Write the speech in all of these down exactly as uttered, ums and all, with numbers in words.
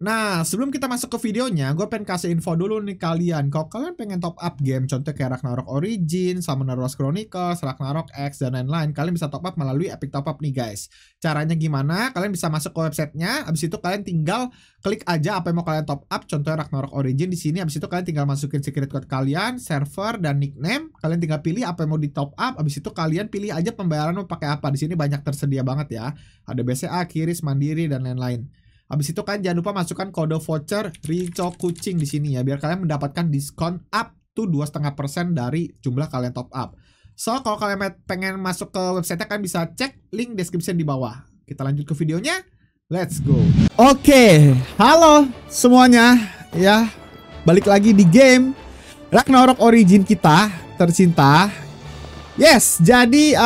Nah, sebelum kita masuk ke videonya, gue pengen kasih info dulu nih kalian. Kalau kalian pengen top up game, contoh kayak Ragnarok Origin, Summoners War Chronicles, Ragnarok X, dan lain-lain, kalian bisa top up melalui Epic Top Up nih guys. Caranya gimana? Kalian bisa masuk ke websitenya, abis itu kalian tinggal klik aja apa yang mau kalian top up, contohnya Ragnarok Origin di sini. Abis itu kalian tinggal masukin secret code kalian, server, dan nickname. Kalian tinggal pilih apa yang mau di top up, abis itu kalian pilih aja pembayaran mau pakai apa. Di sini banyak tersedia banget ya. Ada B C A, Kiris, Mandiri, dan lain-lain. Habis itu kan jangan lupa masukkan kode voucher Rico Kucing di sini ya, biar kalian mendapatkan diskon up to dua koma lima persen dari jumlah kalian top up. So, kalau kalian pengen masuk ke website-nya kalian bisa cek link description di bawah. Kita lanjut ke videonya. Let's go. Oke, okay. Halo semuanya ya. Balik lagi di game Ragnarok Origin kita tercinta. Yes, jadi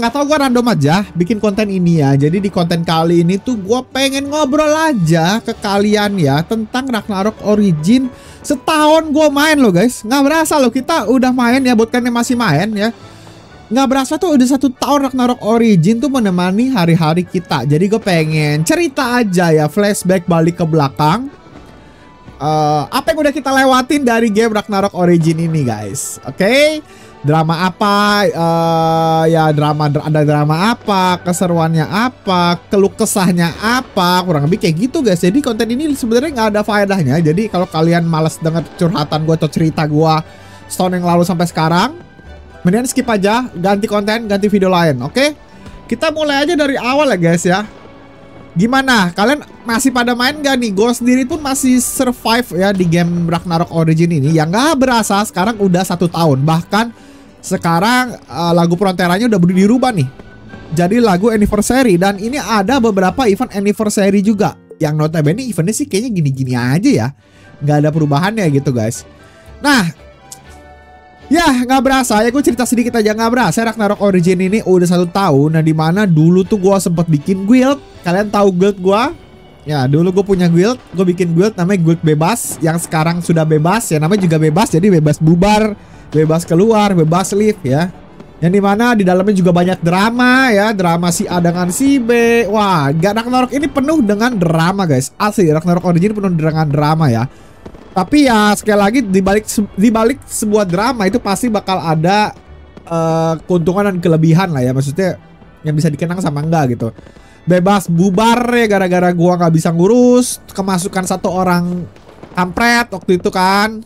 nggak uh, tahu gue random aja bikin konten ini ya. Jadi di konten kali ini tuh gue pengen ngobrol aja ke kalian ya tentang Ragnarok Origin. Setahun gue main loh guys, nggak berasa loh kita udah main ya. Buat kalian yang masih main ya, nggak berasa tuh udah satu tahun Ragnarok Origin tuh menemani hari-hari kita. Jadi gue pengen cerita aja ya, flashback balik ke belakang. Uh, apa yang udah kita lewatin dari game Ragnarok Origin ini guys. Oke, okay? Drama apa, uh, ya drama, ada drama apa, keseruannya apa, keluh kesahnya apa, kurang lebih kayak gitu guys. Jadi konten ini sebenarnya nggak ada faedahnya. Jadi kalau kalian males denger curhatan gue atau cerita gue setahun yang lalu sampai sekarang, mendingan skip aja, ganti konten, ganti video lain. Oke, okay? Kita mulai aja dari awal ya guys ya. Gimana? Kalian masih pada main gak nih? Gue sendiri pun masih survive ya di game Ragnarok Origin ini. Yang gak berasa sekarang udah satu tahun. Bahkan sekarang uh, lagu Frontieranya udah dirubah nih, jadi lagu anniversary. Dan ini ada beberapa event anniversary juga, yang notabene eventnya sih kayaknya gini-gini aja ya, gak ada perubahannya gitu guys. Nah, ya nggak berasa ya, gue cerita sedikit aja. Nggak berasa Ragnarok Origin ini udah satu tahun. Nah dimana dulu tuh gue sempet bikin guild. Kalian tahu guild gue? Ya dulu gue punya guild. Gue bikin guild namanya guild bebas, yang sekarang sudah bebas. Ya namanya juga bebas, jadi bebas bubar, bebas keluar, bebas leave ya. Yang dimana di dalamnya juga banyak drama ya, drama si A dengan si B. Wah, Ragnarok ini penuh dengan drama guys. Asli Ragnarok Origin penuh dengan drama ya. Tapi ya sekali lagi dibalik dibalik sebuah drama itu pasti bakal ada uh, keuntungan dan kelebihan lah ya, maksudnya yang bisa dikenang sama enggak gitu. Bebas bubar ya gara-gara gua nggak bisa ngurus, kemasukan satu orang kampret waktu itu kan.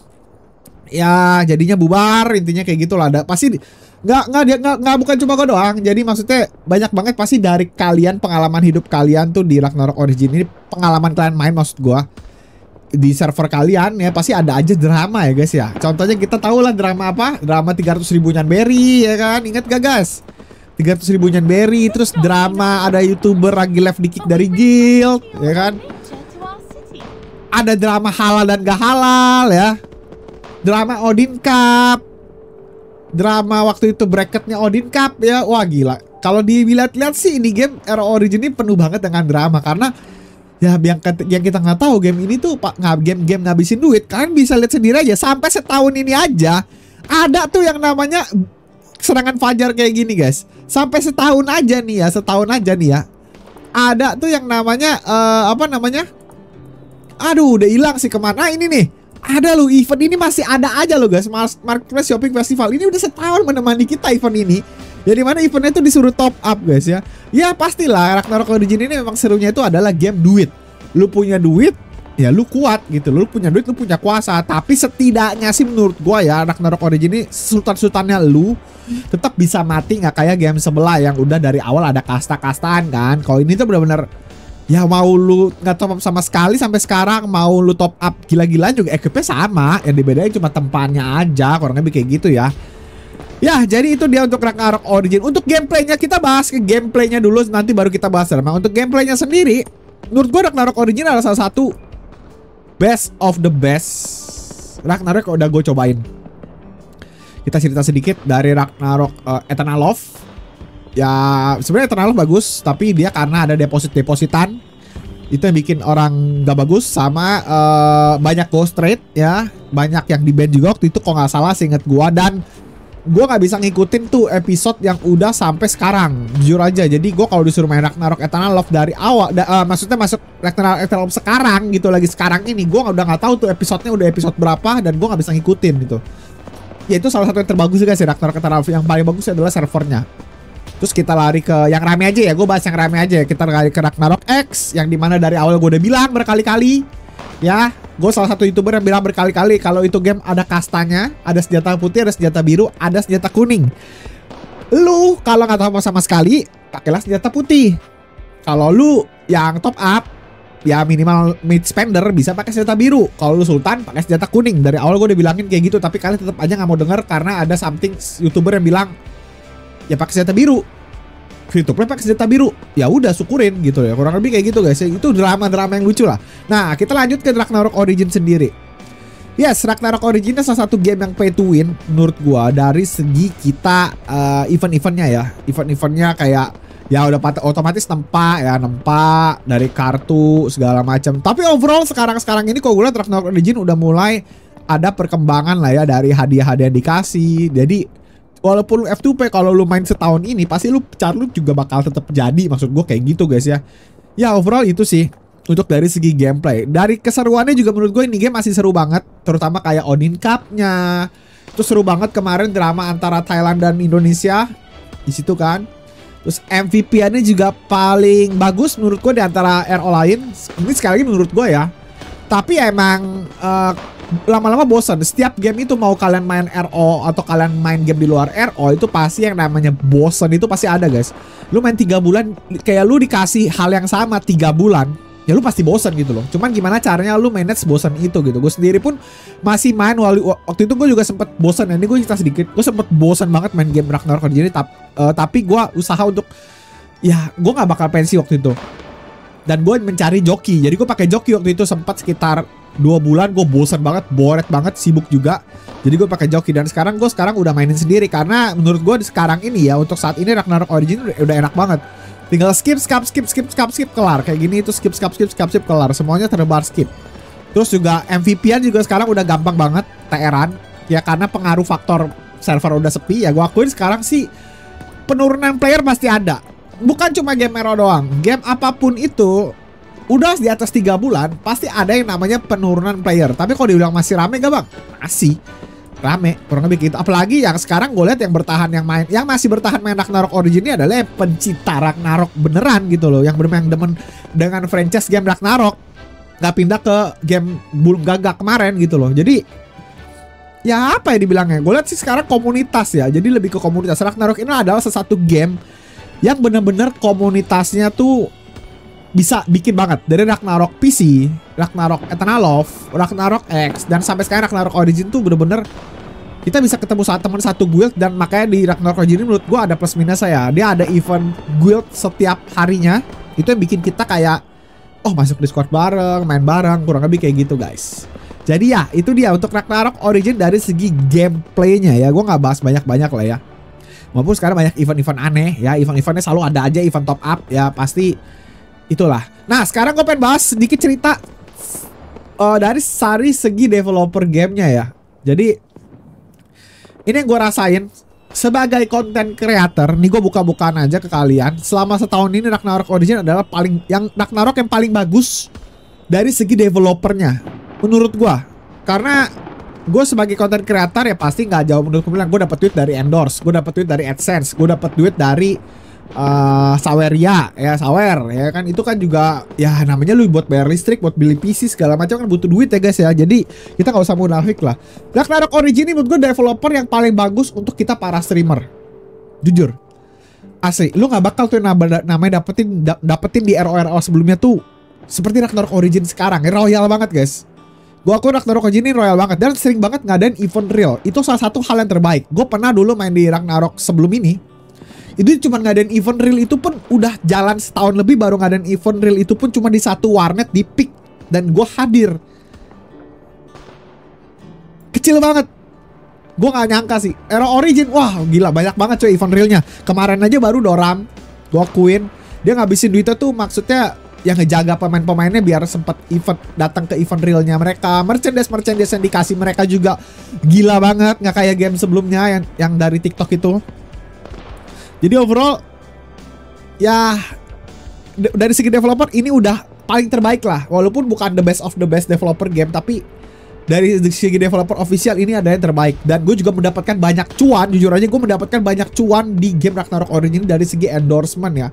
Ya jadinya bubar, intinya kayak gitulah. Ada pasti nggak nggak dia nggak nggak bukan cuma gua doang. Jadi maksudnya banyak banget pasti dari kalian, pengalaman hidup kalian tuh di Ragnarok Origin ini, pengalaman kalian main maksud gua. Di server kalian ya pasti ada aja drama ya guys ya. Contohnya kita tahu lah drama apa, drama tiga ratus ribuan berry ya kan. Ingat gak guys, tiga ratus ribuan berry. Terus drama ada youtuber lagi live di kick dari guild ya kan. Ada drama halal dan gak halal ya. Drama Odin Cup, drama waktu itu bracketnya Odin Cup ya. Wah gila, kalau dilihat-lihat sih ini game R O Origin ini penuh banget dengan drama. Karena ya yang, yang kita nggak tahu game ini tuh pak game-game ngabisin duit. Kalian bisa lihat sendiri aja, sampai setahun ini aja ada tuh yang namanya serangan fajar kayak gini guys. Sampai setahun aja nih ya, setahun aja nih ya, ada tuh yang namanya uh, apa namanya? Aduh udah hilang sih kemana ini nih. Ada loh event ini masih ada aja loh guys. Smart Market Shopping Festival ini udah setahun menemani kita event ini. Jadi mana eventnya tuh disuruh top up guys ya. Ya pastilah Ragnarok Origin ini memang serunya itu adalah game duit. Lu punya duit, ya lu kuat gitu. Lu punya duit, lu punya kuasa. Tapi setidaknya sih menurut gua ya Ragnarok Origin ini sultan-sultannya lu tetap bisa mati, nggak kayak game sebelah yang udah dari awal ada kasta-kastaan kan. Kalau ini tuh benar-benar ya mau lu nggak top up sama sekali sampai sekarang, mau lu top up gila-gilaan juga E Q P sama. Yang dibedain cuma tempatnya aja, kurang lebih kayak gitu ya. Ya, jadi itu dia untuk Ragnarok Origin. Untuk gameplaynya kita bahas ke gameplaynya dulu, nanti baru kita bahas drama. Untuk gameplaynya sendiri, menurut gue Ragnarok Origin adalah salah satu best of the best Ragnarok udah gue cobain. Kita cerita sedikit dari Ragnarok uh, Eternal Love. Ya, sebenarnya Eternal Love bagus, tapi dia karena ada deposit-depositan itu yang bikin orang gak bagus. Sama uh, banyak ghost trade ya, banyak yang di-ban juga waktu itu kalau nggak salah seinget gue. Dan gue nggak bisa ngikutin tuh episode yang udah sampai sekarang, jujur aja. Jadi gue kalau disuruh main Ragnarok Eternal Love dari awal, da, uh, maksudnya masuk Ragnarok Eternal Love sekarang gitu, lagi sekarang ini, gue udah nggak tahu tuh episodenya udah episode berapa dan gue nggak bisa ngikutin gitu. Ya itu salah satu yang terbagus juga sih Ragnarok Eternal Love, yang paling bagus adalah servernya. Terus kita lari ke yang rame aja ya, gue bahas yang rame aja ya. Kita lari ke Ragnarok X, yang dimana dari awal gue udah bilang berkali-kali, ya. Gue salah satu youtuber yang bilang berkali-kali kalau itu game ada kastanya, ada senjata putih, ada senjata biru, ada senjata kuning. Lu kalau nggak tahu sama sekali, pakailah senjata putih. Kalau lu yang top up, ya minimal mid spender bisa pakai senjata biru. Kalau lu sultan, pakai senjata kuning. Dari awal gue udah bilangin kayak gitu, tapi kalian tetap aja nggak mau denger karena ada something youtuber yang bilang ya pakai senjata biru. Free-to play pakai senjata biru, ya udah syukurin gitu ya, kurang lebih kayak gitu guys. Itu drama-drama yang lucu lah. Nah, kita lanjut ke Ragnarok Origin sendiri. Yes, Ragnarok Origin itu salah satu game yang pay to win menurut gua dari segi kita uh, event-eventnya ya, event-eventnya kayak ya udah otomatis nempa ya, nempa dari kartu segala macam. Tapi overall sekarang-sekarang ini kok gue lihat Ragnarok Origin udah mulai ada perkembangan lah ya dari hadiah-hadiah yang dikasih. Jadi walaupun lu F two P, kalau lu main setahun ini pasti lu Charlotte juga bakal tetap jadi. Maksud gue kayak gitu guys ya. Ya overall itu sih untuk dari segi gameplay. Dari keseruannya juga menurut gue ini game masih seru banget, terutama kayak Odin Cup-nya. Terus seru banget kemarin drama antara Thailand dan Indonesia di situ kan. Terus M V P-annya juga paling bagus menurut gue di antara R O lain. Ini sekali lagi menurut gue ya. Tapi emang uh, lama-lama bosan. Setiap game itu mau kalian main R O atau kalian main game di luar R O, itu pasti yang namanya bosan itu pasti ada guys. Lu main tiga bulan, kayak lu dikasih hal yang sama tiga bulan, ya lu pasti bosan gitu loh. Cuman gimana caranya lu manage bosan itu gitu. Gue sendiri pun masih main. Waktu itu gue juga sempet bosan. Ini gue cerita sedikit. Gue sempet bosan banget main game Ragnarok Origin. Uh, tapi gue usaha untuk, ya gue gak bakal pensi waktu itu. Dan gue mencari joki. Jadi gue pakai joki waktu itu sempat sekitar dua bulan, gue bosan banget, boret banget, sibuk juga. Jadi gue pakai joki dan sekarang gue sekarang udah mainin sendiri karena menurut gue sekarang ini ya untuk saat ini Ragnarok Origin udah, udah enak banget. Tinggal skip, skip, skip, skip, skip, skip kelar. Kayak gini itu skip, skip, skip, skip, skip kelar. Semuanya terbar skip. Terus juga M V P-an juga sekarang udah gampang banget T R-an. Ya karena pengaruh faktor server udah sepi ya, gue akuin sekarang sih penurunan player pasti ada. Bukan cuma game Mero doang, game apapun itu udah di atas tiga bulan pasti ada yang namanya penurunan player. Tapi kalau dibilang masih rame gak bang? Masih rame, kurang lebih gitu. Apalagi yang sekarang gue lihat yang bertahan, yang main, yang masih bertahan main Ragnarok Origin ini adalah pencinta Ragnarok beneran gitu loh, yang bermain demen dengan franchise game Ragnarok, gak pindah ke game Bulung Gagak kemarin gitu loh. Jadi ya apa ya dibilangnya, gue lihat sih sekarang komunitas ya. Jadi lebih ke komunitas. Ragnarok ini adalah sesuatu game yang bener-bener komunitasnya tuh bisa bikin banget. Dari Ragnarok P C, Ragnarok Eternal Love, Ragnarok X, dan sampai sekarang Ragnarok Origin tuh bener-bener kita bisa ketemu saat teman satu guild. Dan makanya di Ragnarok Origin menurut gue ada plus minus saya. Dia ada event guild setiap harinya. Itu yang bikin kita kayak oh masuk Discord bareng, main bareng, kurang lebih kayak gitu guys. Jadi ya itu dia untuk Ragnarok Origin dari segi gameplaynya ya. Gue gak bahas banyak-banyak lah ya. Maupun sekarang banyak event-event aneh ya. Event-eventnya selalu ada aja, event top up ya pasti. Itulah. Nah sekarang gue pengen bahas sedikit cerita uh, dari sari segi developer gamenya ya. Jadi ini yang gue rasain sebagai content creator. Nih gue buka-bukaan aja ke kalian. Selama setahun ini Ragnarok Origin adalah paling yang Ragnarok yang paling bagus dari segi developernya menurut gue. Karena gue sebagai content creator ya pasti nggak jauh menurut gue bilang gue dapet duit dari endorse, gue dapet duit dari AdSense, gue dapet duit dari Uh, saweria ya, sawer ya kan. Itu kan juga ya namanya lu buat bayar listrik, buat beli P C segala macam kan butuh duit ya guys ya. Jadi kita gak usah munafik lah. Ragnarok Origin ini menurut gue developer yang paling bagus untuk kita para streamer. Jujur asli, lu gak bakal tuh namanya dapetin da dapetin di R O R O sebelumnya tuh seperti Ragnarok Origin sekarang. Royal banget guys. Gue aku Ragnarok Origin ini royal banget dan sering banget ngadain event real. Itu salah satu hal yang terbaik. Gue pernah dulu main di Ragnarok sebelum ini, itu cuma ngadain event real, itu pun udah jalan setahun lebih baru ngadain event real, itu pun cuma di satu warnet di P I K. Dan gue hadir. Kecil banget. Gue gak nyangka sih. Era Origin, wah gila banyak banget coy event realnya. Kemarin aja baru Doram Gokuin, dia ngabisin duitnya tuh maksudnya yang ngejaga pemain-pemainnya biar sempet event, datang ke event realnya mereka. Merchandise-merchandise yang dikasih mereka juga gila banget, nggak kayak game sebelumnya yang, yang dari TikTok itu. Jadi overall ya dari segi developer ini udah paling terbaik lah, walaupun bukan the best of the best developer game, tapi dari segi developer official ini ada yang terbaik. Dan gue juga mendapatkan banyak cuan, jujur aja gue mendapatkan banyak cuan di game Ragnarok Origin dari segi endorsement ya.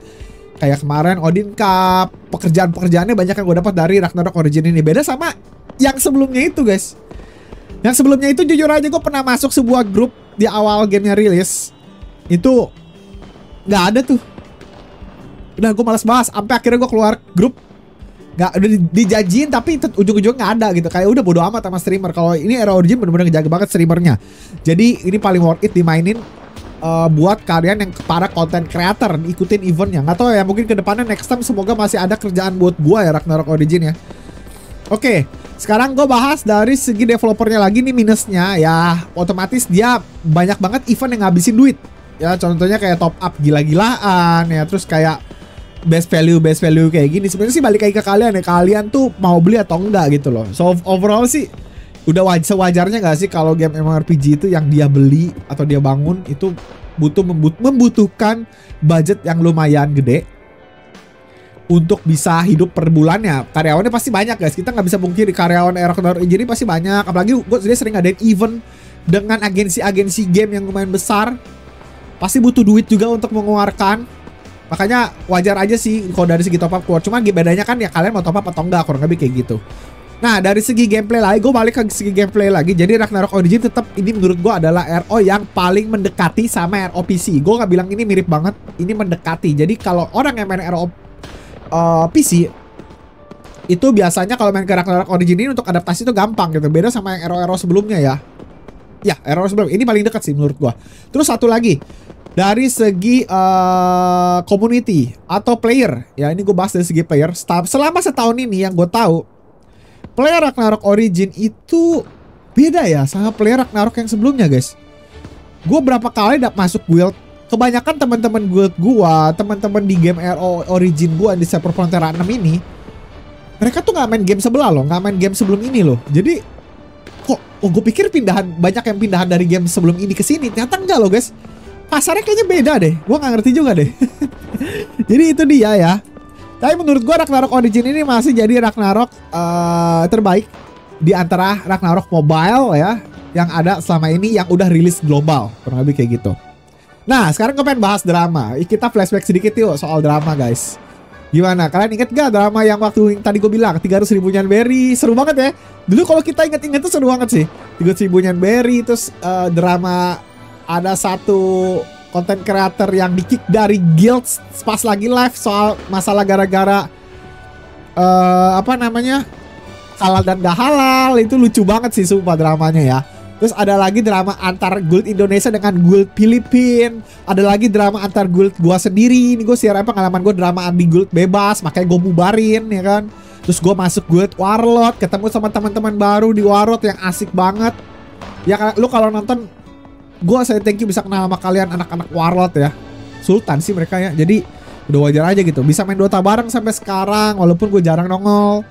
Kayak kemarin Odin Cup, pekerjaan-pekerjaannya banyak yang gue dapat dari Ragnarok Origin ini. Beda sama yang sebelumnya itu guys. Yang sebelumnya itu jujur aja gue pernah masuk sebuah grup di awal gamenya rilis. Itu gak ada tuh. Udah gue males bahas, sampai akhirnya gue keluar grup. Gak, udah dijanjiin tapi ujung-ujung gak ada gitu. Kayak udah bodo amat sama streamer. Kalau ini Era Origin bener-bener ngejaga banget streamernya. Jadi ini paling worth it dimainin. Uh, buat kalian yang para content creator, ikutin eventnya. Nggak tahu ya, mungkin kedepannya next time semoga masih ada kerjaan buat gua ya Ragnarok Origin ya. Oke, okay, sekarang gue bahas dari segi developernya lagi nih minusnya ya. Otomatis dia banyak banget event yang ngabisin duit. Ya contohnya kayak top up gila-gilaan ya. Terus kayak best value best value kayak gini. Sebenarnya sih balik lagi ke kalian ya, kalian tuh mau beli atau enggak gitu loh. So overall sih udah sewajarnya gak sih kalau game M M O R P G itu yang dia beli atau dia bangun itu butuh membutuhkan budget yang lumayan gede untuk bisa hidup per bulannya. Karyawannya pasti banyak guys, kita nggak bisa pungkiri karyawan Ragnarok Origin ini pasti banyak. Apalagi gue sering ngadain event dengan agensi-agensi game yang lumayan besar, pasti butuh duit juga untuk mengeluarkan. Makanya wajar aja sih kalau dari segi top up keluar. Cuma bedanya kan ya kalian mau top up atau enggak, kurang lebih kayak gitu. Nah dari segi gameplay lagi, gue balik ke segi gameplay lagi. Jadi Ragnarok Origin tetap ini menurut gue adalah R O yang paling mendekati sama R O P C. Gue gak bilang ini mirip banget, ini mendekati. Jadi kalau orang yang main R O uh, P C itu biasanya kalau main ke Ragnarok Origin ini untuk adaptasi itu gampang gitu. Beda sama yang R O R O sebelumnya ya. Ya R O sebelum ini paling dekat sih menurut gue. Terus satu lagi dari segi uh, community atau player ya, ini gue bahas dari segi player. Selama setahun ini yang gue tahu, player Ragnarok Origin itu beda ya sama player Ragnarok yang sebelumnya guys. Gue berapa kali dapat masuk guild, kebanyakan teman-teman guild gue, teman-teman di game R O Origin gue di server Frontier enam ini, mereka tuh nggak main game sebelah loh, nggak main game sebelum ini loh. Jadi kok, oh gue pikir pindahan banyak yang pindahan dari game sebelum ini ke sini, ternyata enggak loh guys. Pasarnya kayaknya beda deh, gue nggak ngerti juga deh. Jadi itu dia ya. Tapi menurut gue Ragnarok Origin ini masih jadi Ragnarok uh, terbaik di antara Ragnarok Mobile ya, yang ada selama ini yang udah rilis global, kurang lebih kayak gitu. Nah sekarang gue pengen bahas drama. Kita flashback sedikit yuk soal drama guys. Gimana? Kalian inget gak drama yang waktu yang tadi gue bilang tiga ratus ribu Nyanberry? Seru banget ya. Dulu kalau kita inget-inget tuh seru banget sih, tiga ratus ribu Nyanberry. Terus uh, drama ada satu konten creator yang di-kick dari guild pas lagi live soal masalah gara-gara uh, apa namanya halal dan gak halal. Itu lucu banget sih sumpah dramanya ya. Terus ada lagi drama antar guild Indonesia dengan guild Filipin. Ada lagi drama antar guild gua sendiri. Ini gue siaran pengalaman gue dramaan di guild bebas, makanya gue bubarin ya kan. Terus gue masuk guild warlord, ketemu sama teman-teman baru di warlord yang asik banget. Ya lu kalau nonton, gue saya thank you bisa kenal sama kalian anak-anak warlord ya. Sultan sih mereka ya. Jadi udah wajar aja gitu, bisa main Dota bareng sampai sekarang walaupun gue jarang nongol.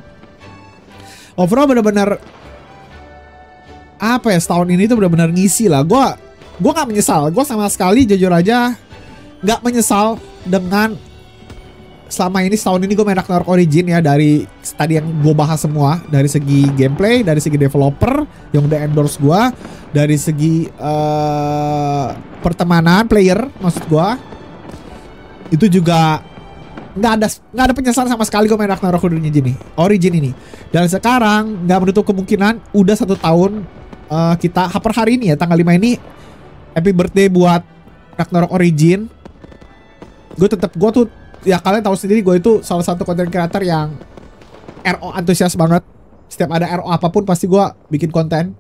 Overall bener-bener apa ya, setahun ini tuh bener-bener ngisi lah. Gue gue gak menyesal. Gue sama sekali jujur aja gak menyesal dengan selama ini setahun ini gue main Ragnarok Origin ya. Dari tadi yang gue bahas semua, dari segi gameplay, dari segi developer yang udah endorse gue, dari segi uh, pertemanan player maksud gue, itu juga nggak ada nggak ada penyesalan sama sekali gue main Ragnarok Origin ini Origin ini. Dan sekarang nggak menutup kemungkinan udah satu tahun uh, kita per hari ini ya tanggal lima ini happy birthday buat Ragnarok Origin. Gue tetap gue tuh ya kalian tahu sendiri gue itu salah satu konten creator yang R O antusias banget. Setiap ada R O apapun pasti gue bikin konten.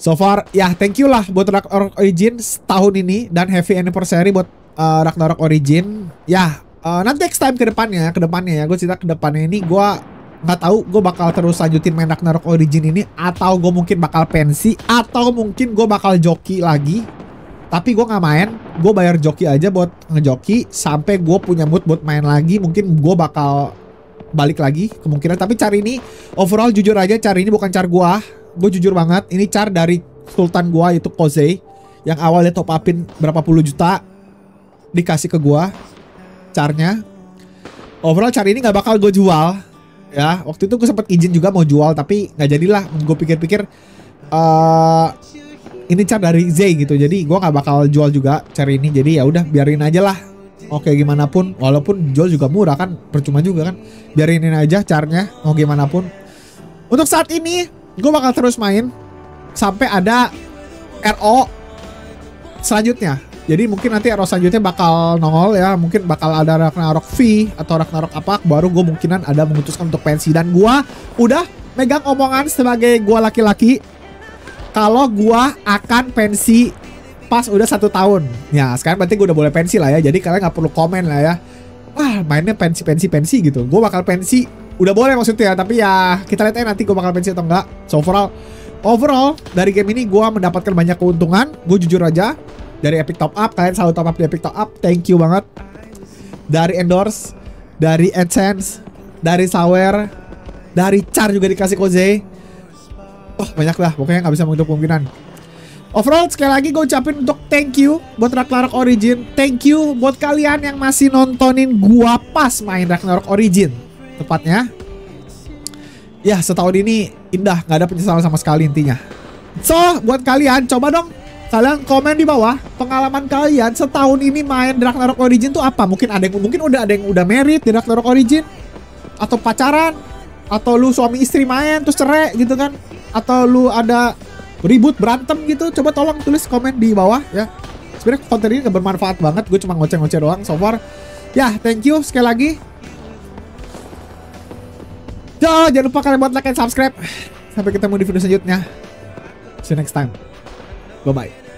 So far, ya thank you lah buat Ragnarok Origin tahun ini dan happy anniversary buat uh, Ragnarok Origin. Ya uh, nanti next time ke depannya, ke depannya ya gue cerita ke depannya ini gue nggak tahu gue bakal terus lanjutin main Ragnarok Origin ini atau gue mungkin bakal pensi atau mungkin gue bakal joki lagi Tapi gue nggak main, gue bayar joki aja buat ngejoki sampai gue punya mood buat main lagi. Mungkin gue bakal balik lagi kemungkinan. Tapi car ini overall jujur aja, car ini bukan car gue. Gue jujur banget, ini car dari sultan gue yaitu Kozei, yang awalnya top upin berapa puluh juta dikasih ke gue carnya. Overall car ini nggak bakal gue jual ya. Waktu itu gue sempat izin juga mau jual tapi nggak jadilah. Gue pikir-pikir uh, ini car dari Zay gitu, jadi gue nggak bakal jual juga car ini. Jadi ya udah biarin aja lah. Oke gimana pun, walaupun jual juga murah kan, percuma juga kan. Biarinin aja carnya, mau gimana pun. Untuk saat ini, gue bakal terus main sampai ada R O selanjutnya. Jadi mungkin nanti R O selanjutnya bakal nongol ya, mungkin bakal ada Ragnarok V atau Ragnarok apa, baru gue mungkinan ada memutuskan untuk pensi. Dan gue udah megang omongan sebagai gue laki-laki, kalau gua akan pensi pas udah satu tahun. Ya sekarang berarti gua udah boleh pensi lah ya. Jadi kalian nggak perlu komen lah ya, wah mainnya pensi pensi pensi gitu. Gua bakal pensi, udah boleh maksudnya. Tapi ya kita lihat aja nanti gua bakal pensi atau enggak. So overall, overall dari game ini gua mendapatkan banyak keuntungan. Gua jujur aja dari Epic Top Up, kalian selalu top up di Epic Top Up, thank you banget. Dari endorse, dari AdSense, dari sawer, dari char juga dikasih Kozei. Oh, banyak lah, pokoknya nggak bisa menutup kemungkinan. Overall sekali lagi gue ucapin untuk thank you buat Ragnarok Origin. Thank you buat kalian yang masih nontonin gua pas main Ragnarok Origin. Tepatnya ya setahun ini indah, nggak ada penyesalan sama sekali intinya. So buat kalian, coba dong kalian komen di bawah pengalaman kalian setahun ini main Ragnarok Origin tuh apa. Mungkin ada yang, mungkin udah ada yang udah married di Ragnarok Origin, atau pacaran, atau lu suami istri main terus cerai gitu kan, atau lu ada ribut berantem gitu. Coba tolong tulis komen di bawah ya. Sebenarnya konten ini gak bermanfaat banget, gue cuma ngoceh-ngoceh doang so far. Ya thank you sekali lagi. Duh, jangan lupa kalian buat like and subscribe. Sampai ketemu di video selanjutnya. See you next time. Bye bye.